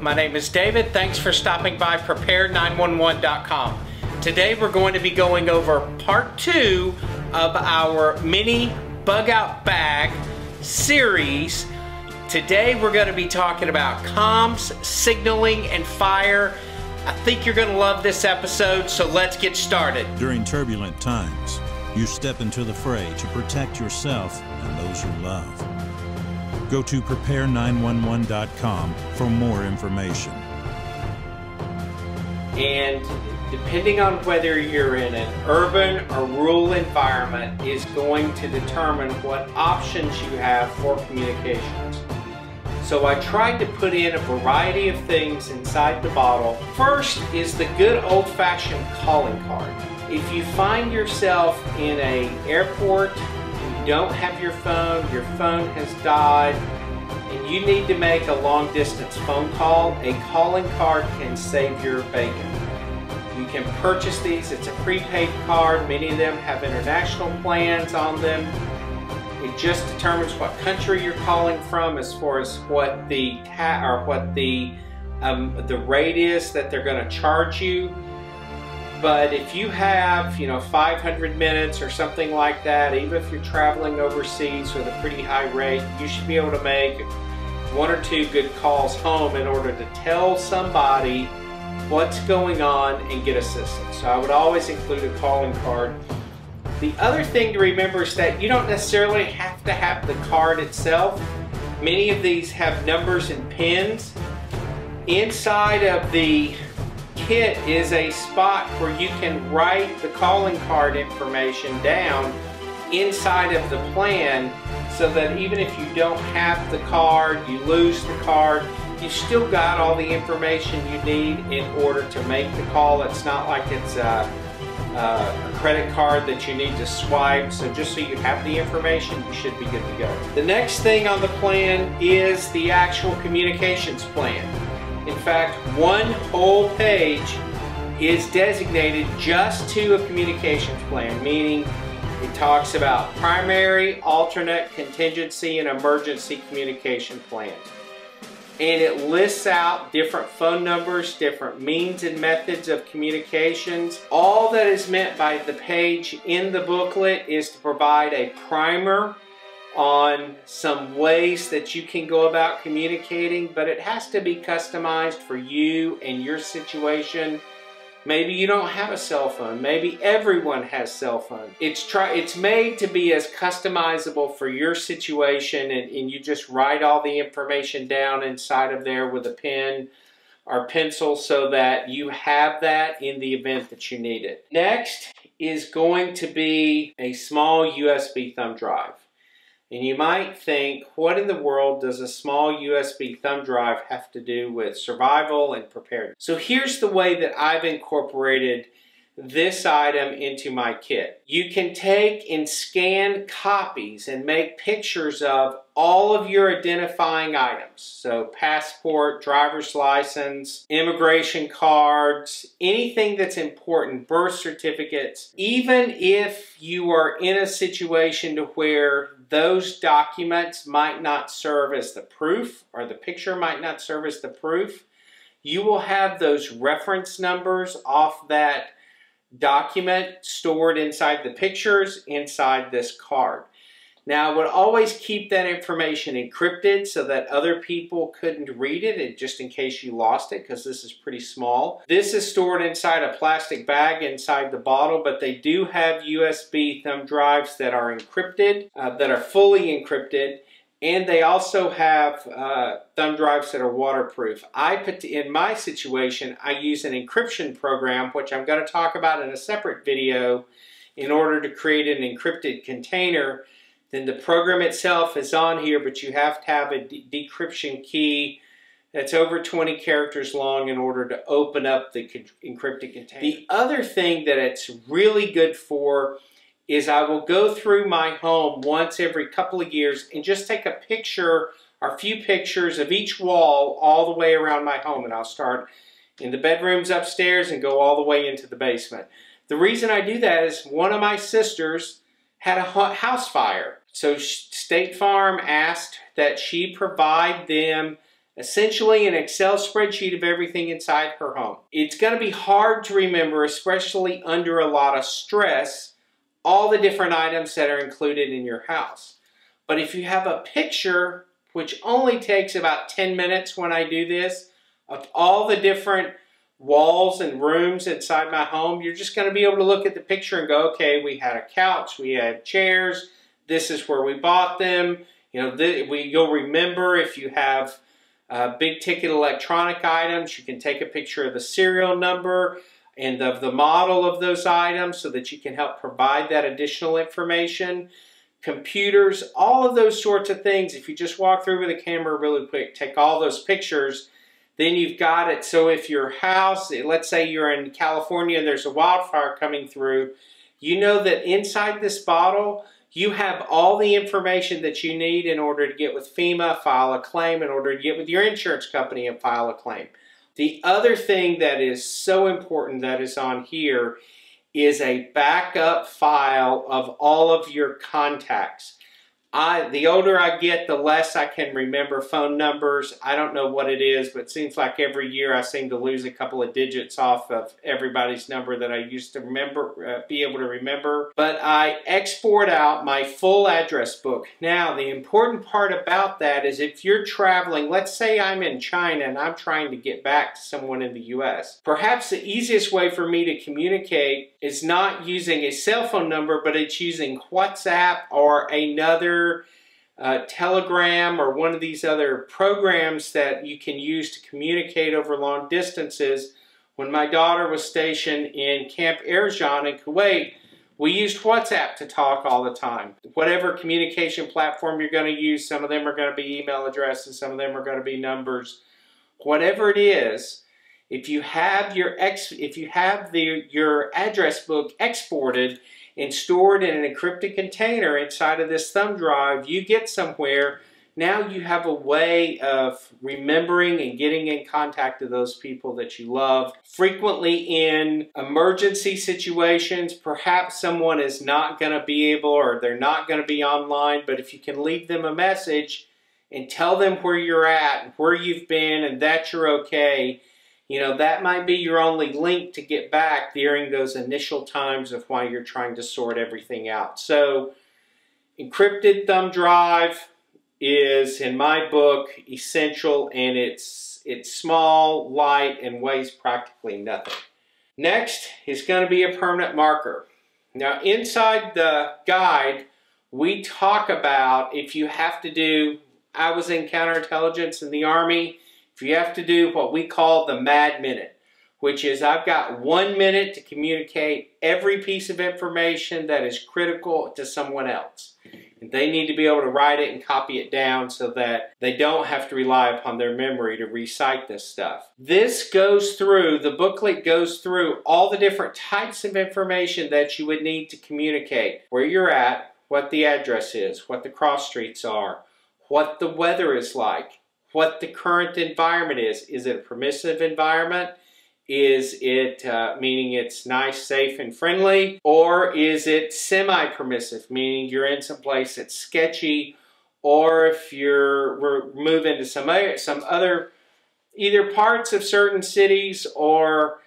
My name is David. Thanks for stopping by Prepare911.com. Today we're going to be going over part 2 of our mini bug out bag series. Today we're going to be talking about comms, signaling, and fire. I think you're going to love this episode, so let's get started. During turbulent times, you step into the fray to protect yourself and those you love. Go to Prepare911.com for more information. And depending on whether you're in an urban or rural environment is going to determine what options you have for communications. So I tried to put in a variety of things inside the bottle. First is the good old-fashioned calling card. If you find yourself in an airport, you don't have your phone has died, and you need to make a long-distance phone call, a calling card can save your bacon. You can purchase these. It's a prepaid card. Many of them have international plans on them. It just determines what country you're calling from, as far as what the rate is that they're going to charge you. But if you have, 500 minutes or something like that, even if you're traveling overseas with a pretty high rate, you should be able to make one or two good calls home in order to tell somebody what's going on and get assistance. So I would always include a calling card. The other thing to remember is that you don't necessarily have to have the card itself. Many of these have numbers and pins. Inside of the kit is a spot where you can write the calling card information down inside of the plan, so that even if you don't have the card, you lose the card, you still got all the information you need in order to make the call. It's not like it's a credit card that you need to swipe. So just so you have the information, you should be good to go. The next thing on the plan is the actual communications plan. In fact, one whole page is designated just to a communications plan, meaning it talks about primary, alternate, contingency, and emergency communication plans. And it lists out different phone numbers, different means and methods of communications. All that is meant by the page in the booklet is to provide a primer on some ways that you can go about communicating, but it has to be customized for you and your situation. Maybe you don't have a cell phone. Maybe everyone has cell phones. It's made to be as customizable for your situation, and you just write all the information down inside of there with a pen or pencil so that you have that in the event that you need it. Next is going to be a small USB thumb drive. And you might think, what in the world does a small USB thumb drive have to do with survival and preparedness? So here's the way that I've incorporated this item into my kit. You can take and scan copies and make pictures of all of your identifying items. So passport, driver's license, immigration cards, anything that's important, birth certificates. Even if you are in a situation to where those documents might not serve as the proof, or the picture might not serve as the proof, you will have those reference numbers off that document stored inside the pictures, inside this card. Now, I would always keep that information encrypted so that other people couldn't read it, and just in case you lost it, because this is pretty small. This is stored inside a plastic bag inside the bottle, but they do have USB thumb drives that are encrypted, that are fully encrypted, and they also have thumb drives that are waterproof. In my situation, I use an encryption program, which I'm going to talk about in a separate video, in order to create an encrypted container. Then the program itself is on here, but you have to have a decryption key that's over 20 characters long in order to open up the encrypted container. The other thing that it's really good for is I will go through my home once every couple of years and just take a picture or a few pictures of each wall all the way around my home. And I'll start in the bedrooms upstairs and go all the way into the basement. The reason I do that is one of my sisters had a house fire. So State Farm asked that she provide them essentially an Excel spreadsheet of everything inside her home. It's going to be hard to remember, especially under a lot of stress, all the different items that are included in your house. But if you have a picture, which only takes about 10 minutes when I do this, of all the different walls and rooms inside my home, you're just going to be able to look at the picture and go, okay, we had a couch, we had chairs, this is where we bought them. You know, you'll remember if you have big ticket electronic items, you can take a picture of the serial number and of the model of those items so that you can help provide that additional information. Computers, all of those sorts of things, if you just walk through with a camera really quick, take all those pictures, then you've got it. So if your house, let's say you're in California and there's a wildfire coming through, you know that inside this bottle, you have all the information that you need in order to get with FEMA, file a claim, in order to get with your insurance company and file a claim. The other thing that is so important that is on here is a backup file of all of your contacts. The older I get, the less I can remember phone numbers. I don't know what it is, but it seems like every year I seem to lose a couple of digits off of everybody's number that I used to remember, be able to remember. But I export out my full address book. Now, the important part about that is if you're traveling, let's say I'm in China and I'm trying to get back to someone in the U.S. Perhaps the easiest way for me to communicate is not using a cell phone number, but it's using WhatsApp or another Telegram or one of these other programs that you can use to communicate over long distances. When my daughter was stationed in Camp Erjan in Kuwait, we used WhatsApp to talk all the time. Whatever communication platform you're going to use, some of them are going to be email addresses, some of them are going to be numbers. Whatever it is, if you have your address book exported and stored in an encrypted container inside of this thumb drive, you get somewhere, now you have a way of remembering and getting in contact with those people that you love. Frequently in emergency situations, perhaps someone is not going to be able, or they're not going to be online, but if you can leave them a message and tell them where you're at and where you've been and that you're okay, you know, that might be your only link to get back during those initial times of why you're trying to sort everything out. So, encrypted thumb drive is, in my book, essential, and it's small, light, and weighs practically nothing. Next is going to be a permanent marker. Now, inside the guide, we talk about if you have to do, I was in counterintelligence in the Army, if you have to do what we call the mad minute, which is I've got 1 minute to communicate every piece of information that is critical to someone else. And they need to be able to write it and copy it down so that they don't have to rely upon their memory to recite this stuff. This goes through, the booklet goes through all the different types of information that you would need to communicate. Where you're at, what the address is, what the cross streets are, what the weather is like, what the current environment is. Is it a permissive environment? Is it, meaning it's nice, safe, and friendly? Or is it semi-permissive, meaning you're in some place that's sketchy, or if we're moving to some other, either parts of certain cities or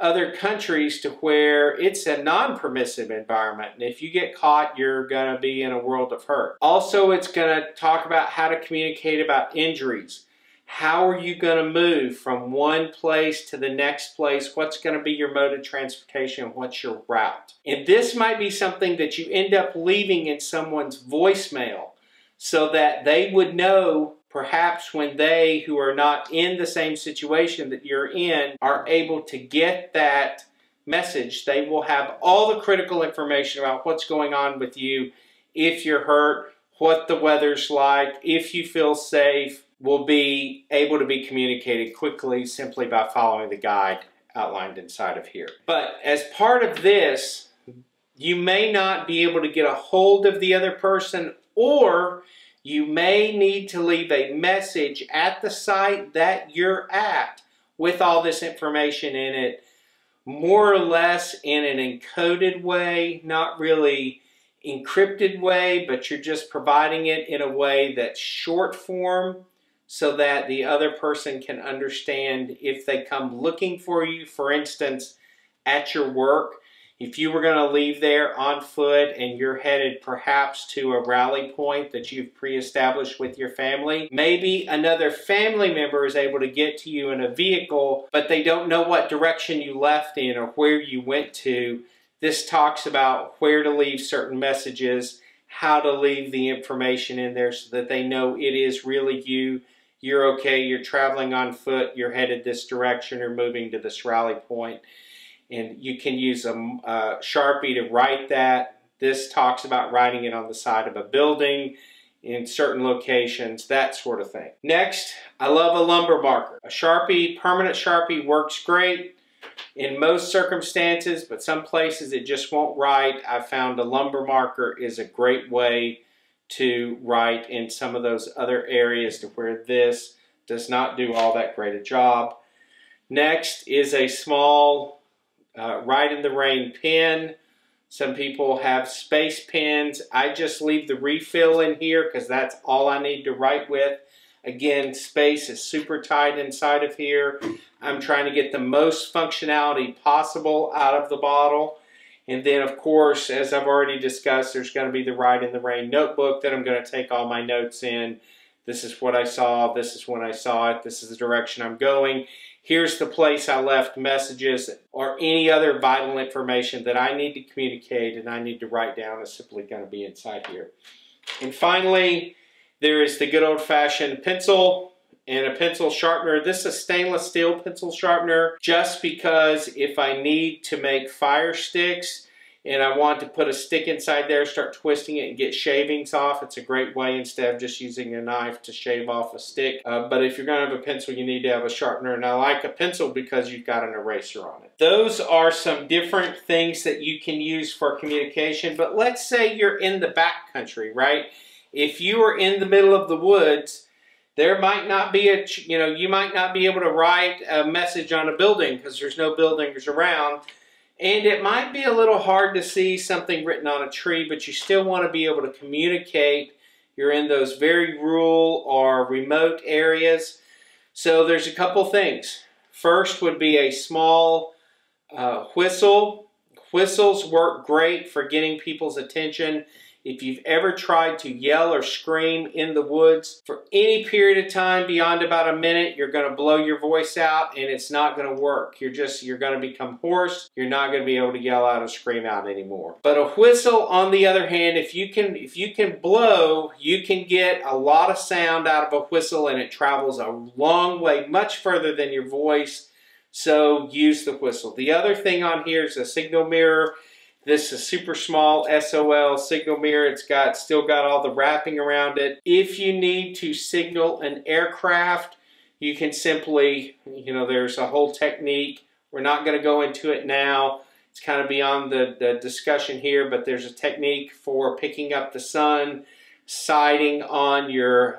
other countries to where it's a non-permissive environment, and if you get caught, you're going to be in a world of hurt. Also, it's going to talk about how to communicate about injuries. How are you going to move from one place to the next place? What's going to be your mode of transportation? What's your route? And this might be something that you end up leaving in someone's voicemail so that they would know, perhaps when they, who are not in the same situation that you're in, are able to get that message, they will have all the critical information about what's going on with you, if you're hurt, what the weather's like, if you feel safe, will be able to be communicated quickly simply by following the guide outlined inside of here. But as part of this, you may not be able to get a hold of the other person, or you may need to leave a message at the site that you're at with all this information in it, more or less in an encoded way, not really encrypted way, but you're just providing it in a way that's short form so that the other person can understand if they come looking for you, for instance, at your work. If you were going to leave there on foot and you're headed perhaps to a rally point that you've pre-established with your family, maybe another family member is able to get to you in a vehicle, but they don't know what direction you left in or where you went to. This talks about where to leave certain messages, how to leave the information in there so that they know it is really you, you're okay, you're traveling on foot, you're headed this direction, or moving to this rally point. And you can use a Sharpie to write that. This talks about writing it on the side of a building, in certain locations, that sort of thing. Next, I love a lumber marker. A Sharpie, permanent Sharpie, works great in most circumstances, but some places it just won't write. I found a lumber marker is a great way to write in some of those other areas to where this does not do all that great a job. Next is a small write in the rain pen. Some people have space pens. I just leave the refill in here because that's all I need to write with. Again, space is super tight inside of here. I'm trying to get the most functionality possible out of the bottle. And then, of course, as I've already discussed, there's going to be the write in the rain notebook that I'm going to take all my notes in. This is what I saw. This is when I saw it. This is the direction I'm going. Here's the place I left messages or any other vital information that I need to communicate and I need to write down is simply going to be inside here. And finally, there is the good old-fashioned pencil and a pencil sharpener. This is a stainless steel pencil sharpener just because if I need to make fire sticks and I want to put a stick inside there, start twisting it and get shavings off, it's a great way instead of just using a knife to shave off a stick. But if you're going to have a pencil, you need to have a sharpener. And I like a pencil because you've got an eraser on it. Those are some different things that you can use for communication. But let's say you're in the backcountry, right? If you are in the middle of the woods, there might not be a, you might not be able to write a message on a building because there's no buildings around. And it might be a little hard to see something written on a tree, but you still want to be able to communicate. You're in those very rural or remote areas. So there's a couple things. First would be a small whistle. Whistles work great for getting people's attention. If you've ever tried to yell or scream in the woods for any period of time beyond about a minute, you're going to blow your voice out and it's not going to work. You're going to become hoarse. You're not going to be able to yell out or scream out anymore. But a whistle, on the other hand, if you can blow, you can get a lot of sound out of a whistle and it travels a long way, much further than your voice. So use the whistle. The other thing on here is a signal mirror. This is super small SOL signal mirror. It's still got all the wrapping around it. If you need to signal an aircraft, you can simply, there's a whole technique. We're not going to go into it now. It's kind of beyond the discussion here, but there's a technique for picking up the sun, sighting on your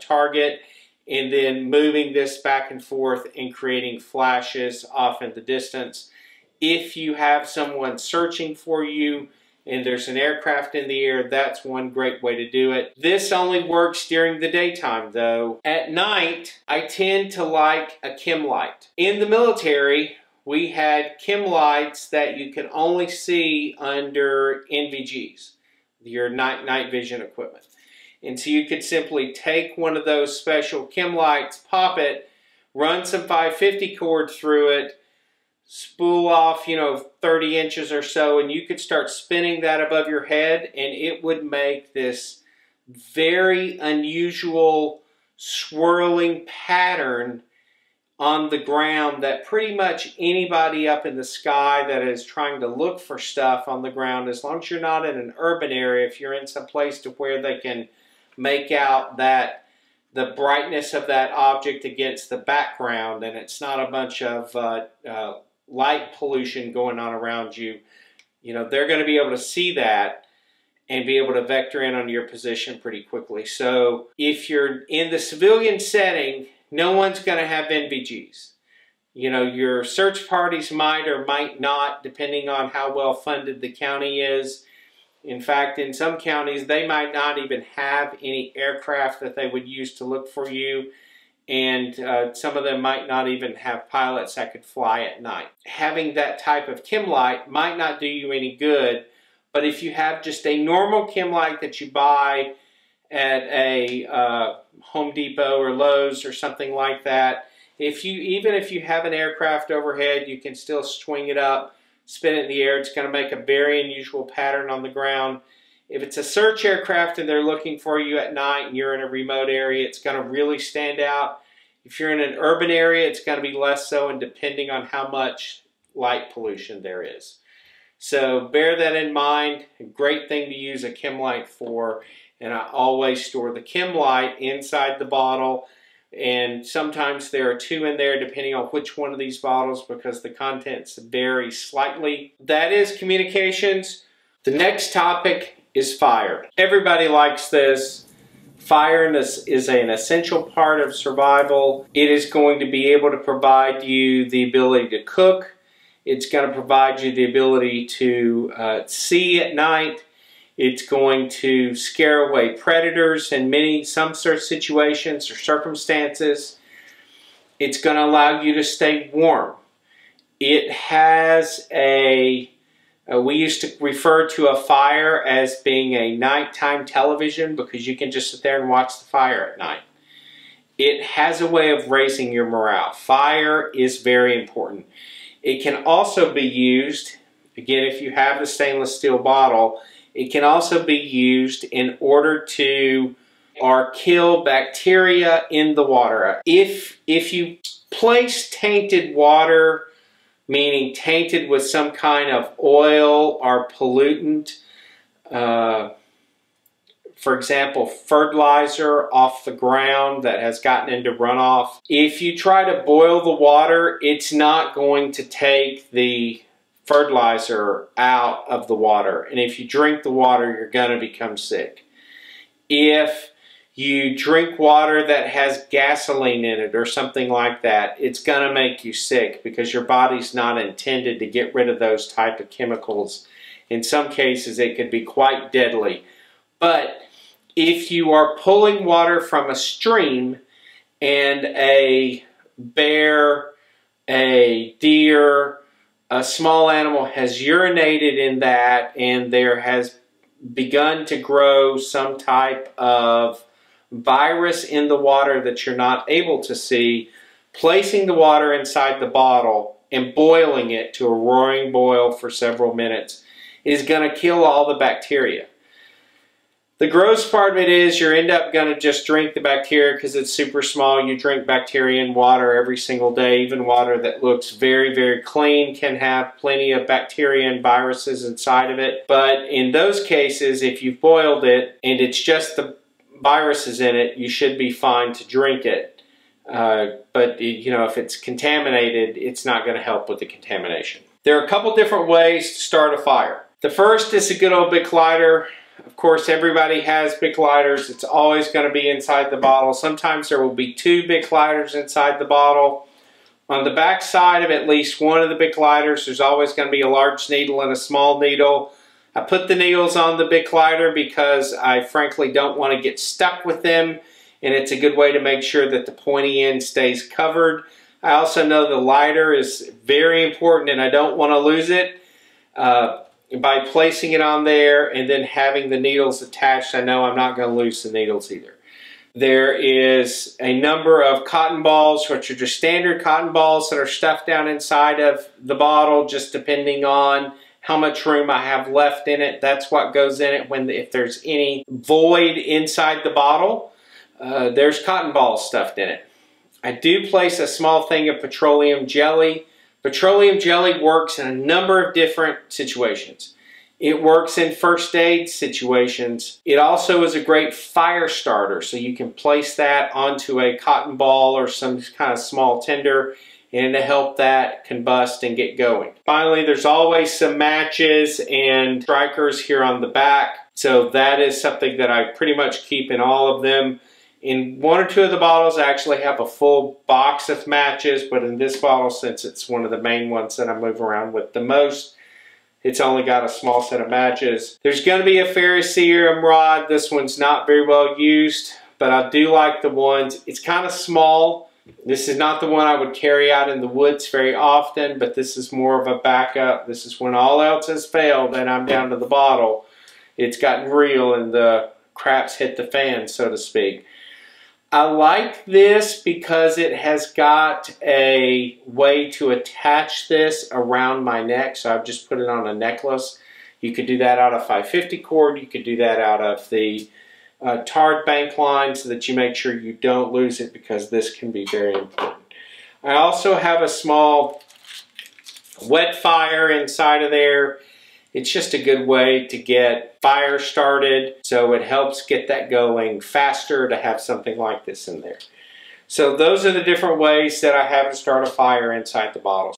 target, and then moving this back and forth and creating flashes off in the distance. If you have someone searching for you and there's an aircraft in the air, that's one great way to do it. This only works during the daytime, though. At night, I tend to like a chem light. In the military, we had chem lights that you could only see under NVGs, your night vision equipment. And so you could simply take one of those special chem lights, pop it, run some 550 cord through it, spool off 30 inches or so, and you could start spinning that above your head and it would make this very unusual swirling pattern on the ground that pretty much anybody up in the sky that is trying to look for stuff on the ground, as long as you're not in an urban area, if you're in some place to where they can make out that the brightness of that object against the background and it's not a bunch of light pollution going on around you, they're going to be able to see that and be able to vector in on your position pretty quickly. So if you're in the civilian setting, no one's going to have NVGs. Your search parties might or might not, depending on how well funded the county is. In fact, in some counties, they might not even have any aircraft that they would use to look for you. And some of them might not even have pilots that could fly at night. Having that type of chem light might not do you any good, but if you have just a normal chem light that you buy at a Home Depot or Lowe's or something like that, even if you have an aircraft overhead, you can still swing it up, spin it in the air. It's going to make a very unusual pattern on the ground. If it's a search aircraft and they're looking for you at night and you're in a remote area, it's going to really stand out. If you're in an urban area, it's going to be less so, and depending on how much light pollution there is. So bear that in mind. A great thing to use a chem light for, and I always store the chem light inside the bottle. And sometimes there are two in there depending on which one of these bottles, because the contents vary slightly. That is communications. The next topic is fire. Everybody likes this. Fire is an essential part of survival. It is going to be able to provide you the ability to cook. It's going to provide you the ability to see at night. It's going to scare away predators in some sort of situations or circumstances. It's going to allow you to stay warm. It has we used to refer to a fire as being a nighttime television, because you can just sit there and watch the fire at night. It has a way of raising your morale. Fire is very important. It can also be used, again, if you have the stainless steel bottle, it can also be used in order to kill bacteria in the water. If you place tainted water, meaning tainted with some kind of oil or pollutant, for example, fertilizer off the ground that has gotten into runoff. If you try to boil the water, it's not going to take the fertilizer out of the water. And if you drink the water, you're going to become sick. If you drink water that has gasoline in it or something like that, it's going to make you sick, because your body's not intended to get rid of those type of chemicals. In some cases, it could be quite deadly. But if you are pulling water from a stream and a bear, a deer, a small animal has urinated in that, and there has begun to grow some type of virus in the water that you're not able to see, placing the water inside the bottle and boiling it to a roaring boil for several minutes is going to kill all the bacteria. The gross part of it is you end up going to just drink the bacteria because it's super small. You drink bacteria in water every single day. Even water that looks very, very clean can have plenty of bacteria and viruses inside of it. But in those cases, if you've boiled it and it's just the viruses in it, you should be fine to drink it. But you know, if it's contaminated, it's not going to help with the contamination. There are a couple different ways to start a fire. The first is a good old Bic lighter. Of course, everybody has Bic lighters. It's always going to be inside the bottle. Sometimes there will be two Bic lighters inside the bottle. On the back side of at least one of the Bic lighters, there's always going to be a large needle and a small needle. I put the needles on the Bic lighter because I frankly don't want to get stuck with them, and it's a good way to make sure that the pointy end stays covered. I also know the lighter is very important, and I don't want to lose it. By placing it on there and then having the needles attached, I know I'm not going to lose the needles either. There is a number of cotton balls, which are just standard cotton balls that are stuffed down inside of the bottle, just depending on how much room I have left in it. That's what goes in it if there's any void inside the bottle. There's cotton balls stuffed in it. I do place a small thing of petroleum jelly. Petroleum jelly works in a number of different situations. It works in first aid situations. It also is a great fire starter, so you can place that onto a cotton ball or some kind of small tinder and to help that combust and get going. Finally, there's always some matches and strikers here on the back, so that is something that I pretty much keep in all of them. In one or two of the bottles, I actually have a full box of matches, but in this bottle, since it's one of the main ones that I move around with the most, It's only got a small set of matches. There's going to be a ferrocerium rod. This one's not very well used, but I do like the ones. It's kind of small. This is not the one I would carry out in the woods very often, but this is more of a backup. This is when all else has failed and I'm down to the bottle. It's gotten real and the crap's hit the fan, so to speak. I like this because it has got a way to attach this around my neck. So I've just put it on a necklace. You could do that out of 550 cord. You could do that out of the tarred bank line so that you make sure you don't lose it, because this can be very important. I also have a small wet fire inside of there. It's just a good way to get fire started, so it helps get that going faster to have something like this in there. So those are the different ways that I have to start a fire inside the bottle.